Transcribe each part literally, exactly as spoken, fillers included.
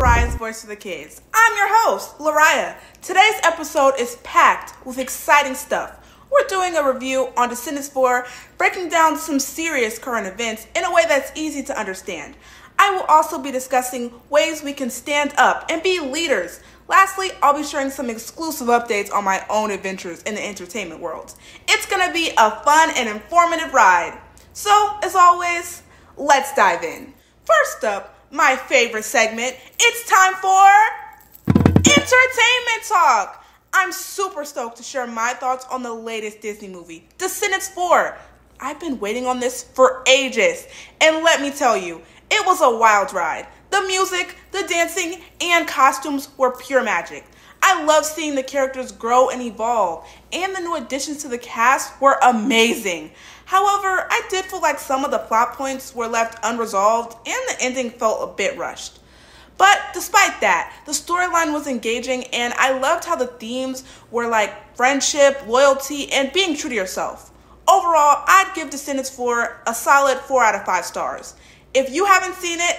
Lauriya's Voice for the Kids. I'm your host, Lauriya. Today's episode is packed with exciting stuff. We're doing a review on Descendants four, breaking down some serious current events in a way that's easy to understand. I will also be discussing ways we can stand up and be leaders. Lastly, I'll be sharing some exclusive updates on my own adventures in the entertainment world. It's going to be a fun and informative ride. So, as always, let's dive in. First up, my favorite segment, it's time for Entertainment Talk. I'm super stoked to share my thoughts on the latest Disney movie, Descendants four. I've been waiting on this for ages, and let me tell you, it was a wild ride. The music, the dancing, and costumes were pure magic. I love seeing the characters grow and evolve, and the new additions to the cast were amazing. However, I did feel like some of the plot points were left unresolved and the ending felt a bit rushed. But despite that, the storyline was engaging and I loved how the themes were like friendship, loyalty, and being true to yourself. Overall, I'd give Descendants four a solid four out of five stars. If you haven't seen it,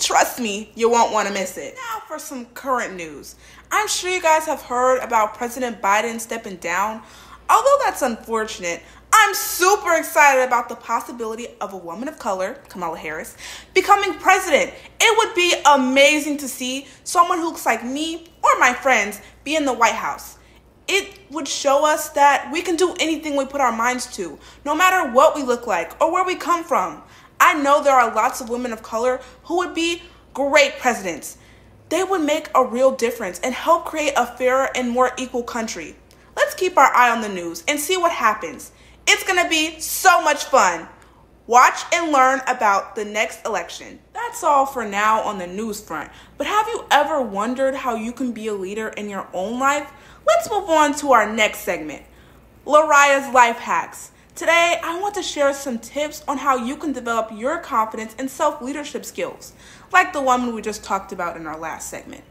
trust me, you won't want to miss it. Now for some current news. I'm sure you guys have heard about President Biden stepping down. Although that's unfortunate, I'm super excited about the possibility of a woman of color, Kamala Harris, becoming president. It would be amazing to see someone who looks like me or my friends be in the White House. It would show us that we can do anything we put our minds to, no matter what we look like or where we come from. I know there are lots of women of color who would be great presidents. They would make a real difference and help create a fairer and more equal country. Let's keep our eye on the news and see what happens. It's going to be so much fun. Watch and learn about the next election. That's all for now on the news front. But have you ever wondered how you can be a leader in your own life? Let's move on to our next segment, Lauriya's Life Hacks. Today, I want to share some tips on how you can develop your confidence and self-leadership skills, like the woman we just talked about in our last segment.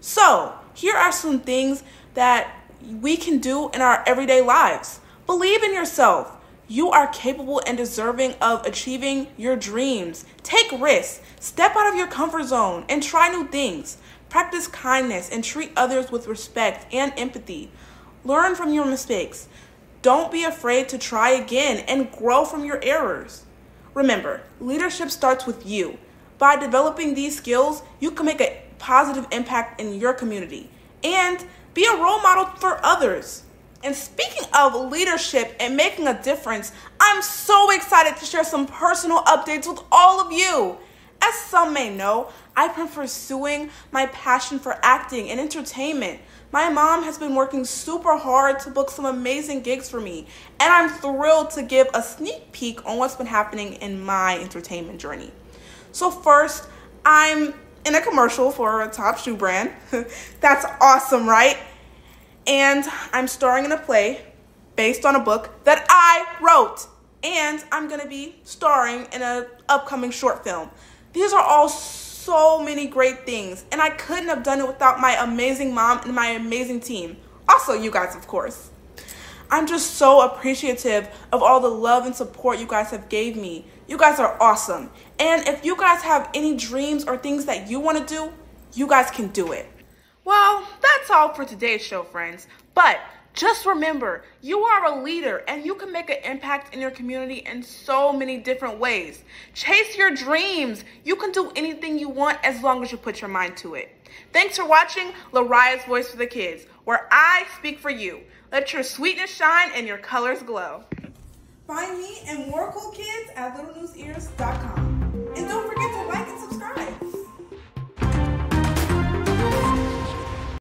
So, here are some things that we can do in our everyday lives. Believe in yourself. You are capable and deserving of achieving your dreams. Take risks. Step out of your comfort zone and try new things. Practice kindness and treat others with respect and empathy. Learn from your mistakes. Don't be afraid to try again and grow from your errors. Remember, leadership starts with you. By developing these skills, you can make a positive impact in your community and be a role model for others. And speaking of leadership and making a difference, I'm so excited to share some personal updates with all of you. As some may know, I've been pursuing my passion for acting and entertainment. My mom has been working super hard to book some amazing gigs for me, and I'm thrilled to give a sneak peek on what's been happening in my entertainment journey. So first, I'm in a commercial for a top shoe brand. That's awesome, right? And I'm starring in a play based on a book that I wrote, and I'm going to be starring in an upcoming short film. These are all so many great things, and I couldn't have done it without my amazing mom and my amazing team. Also, you guys, of course. I'm just so appreciative of all the love and support you guys have gave me. You guys are awesome. And if you guys have any dreams or things that you want to do, you guys can do it. Well, that's all for today's show, friends. But just remember, you are a leader and you can make an impact in your community in so many different ways. Chase your dreams. You can do anything you want as long as you put your mind to it. Thanks for watching Lauriya's Voice for the Kids, where I speak for you. Let your sweetness shine and your colors glow. Find me and more cool kids at Little News Ears dot com.